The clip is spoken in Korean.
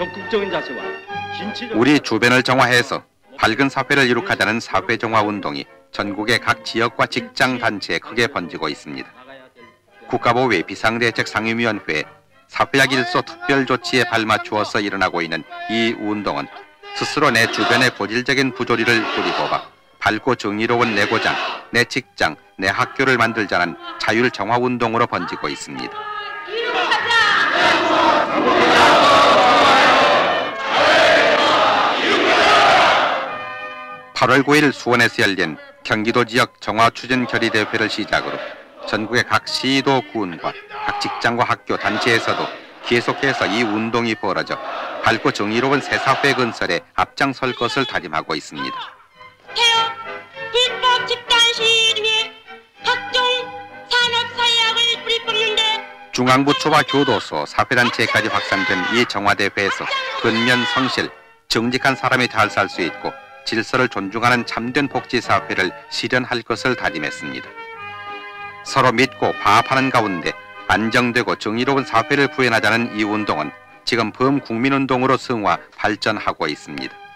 적극적인 자세와 진취적 우리 주변을 정화해서 밝은 사회를 이룩하자는 사회정화 운동이 전국의 각 지역과 직장 단체에 크게 번지고 있습니다. 국가보위 비상대책 상임위원회 사회학 일소 특별조치에 발맞추어서 일어나고 있는 이 운동은 스스로 내 주변의 본질적인 부조리를 뿌리뽑아 밝고 정의로운 내 고장, 내 직장, 내 학교를 만들자는 자율정화운동으로 번지고 있습니다. 이룩하자! 8월 9일 수원에서 열린 경기도 지역 정화추진결의대회를 시작으로 전국의 각 시도 구원과 각 직장과 학교 단체에서도 계속해서 이 운동이 벌어져 밝고 정의로운 새 사회 건설에 앞장설 것을 다짐하고 있습니다. 태호 불법 집단 시위를 위해 각종 산업사회학을 뿌리뽑는데 중앙부처와 교도소, 사회단체까지 확산된 이 정화대회에서 근면 성실, 정직한 사람이 잘 살 수 있고 질서를 존중하는 참된 복지사회를 실현할 것을 다짐했습니다. 서로 믿고 화합하는 가운데 안정되고 정의로운 사회를 구현하자는 이 운동은 지금 범국민운동으로 승화, 발전하고 있습니다.